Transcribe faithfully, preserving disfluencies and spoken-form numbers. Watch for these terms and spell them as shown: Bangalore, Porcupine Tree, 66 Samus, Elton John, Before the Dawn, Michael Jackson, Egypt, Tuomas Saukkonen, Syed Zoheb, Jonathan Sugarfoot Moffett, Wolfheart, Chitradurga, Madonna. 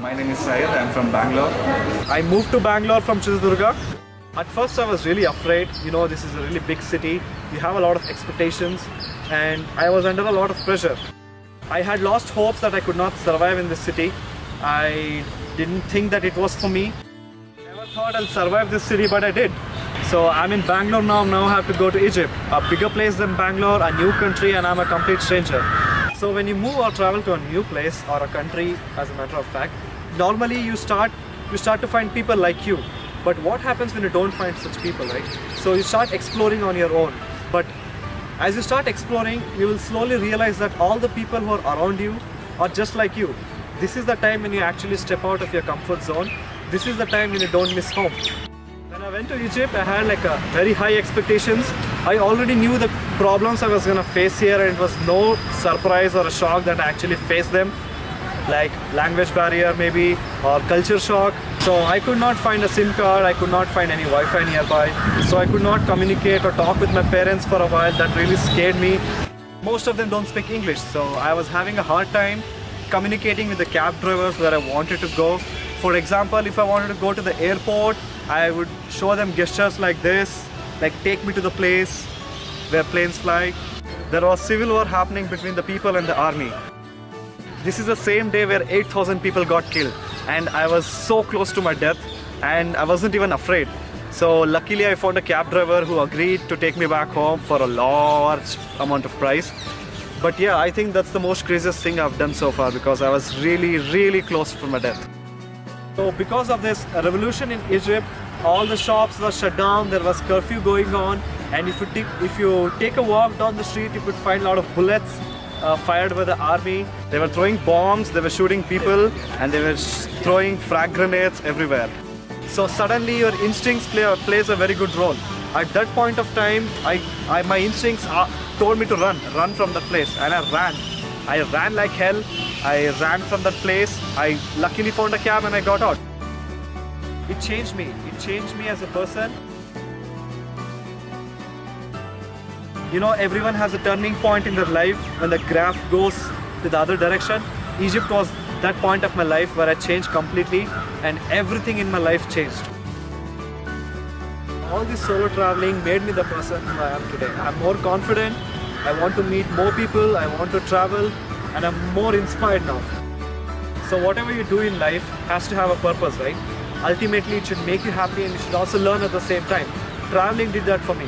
My name is Sayed. I'm from Bangalore. I moved to Bangalore from Chitradurga. At first I was really afraid, you know, this is a really big city. You have a lot of expectations and I was under a lot of pressure. I had lost hopes that I could not survive in this city. I didn't think that it was for me. Never thought I'll survive this city, but I did. So I'm in Bangalore now, now I have to go to Egypt. A bigger place than Bangalore, a new country, and I'm a complete stranger. So when you move or travel to a new place or a country, as a matter of fact, normally you start, you start to find people like you. But what happens when you don't find such people, right? So you start exploring on your own. But as you start exploring, you will slowly realize that all the people who are around you are just like you. This is the time when you actually step out of your comfort zone. This is the time when you don't miss home. When I went to Egypt, I had like a very high expectations. I already knew the problems I was gonna face here, and it was no surprise or a shock that I actually faced them, like language barrier maybe, or culture shock. So I could not find a SIM card, I could not find any Wi-Fi nearby, so I could not communicate or talk with my parents for a while. That really scared me. Most of them don't speak English, so I was having a hard time communicating with the cab drivers where I wanted to go. For example, if I wanted to go to the airport, I would show them gestures like this, like take me to the place where planes fly. There was civil war happening between the people and the army. This is the same day where eight thousand people got killed, and I was so close to my death and I wasn't even afraid. So luckily I found a cab driver who agreed to take me back home for a large amount of price. But yeah, I think that's the most craziest thing I've done so far, because I was really, really close to my death. So because of this revolution in Egypt, all the shops were shut down, there was curfew going on, and if you take, if you take a walk down the street, you could find a lot of bullets uh, fired by the army. They were throwing bombs, they were shooting people, and they were throwing frag grenades everywhere. So suddenly your instincts play, plays a very good role. At that point of time, I, I my instincts are, told me to run, run from that place, and I ran. I ran like hell. I ran from that place. I luckily found a cab and I got out. It changed me. It changed me as a person. You know, everyone has a turning point in their life when the graph goes to the other direction. Egypt was that point of my life where I changed completely, and everything in my life changed. All this solo traveling made me the person who I am today. I'm more confident. I want to meet more people. I want to travel. And I'm more inspired now. So whatever you do in life has to have a purpose, right? Ultimately, it should make you happy, and you should also learn at the same time. Traveling did that for me.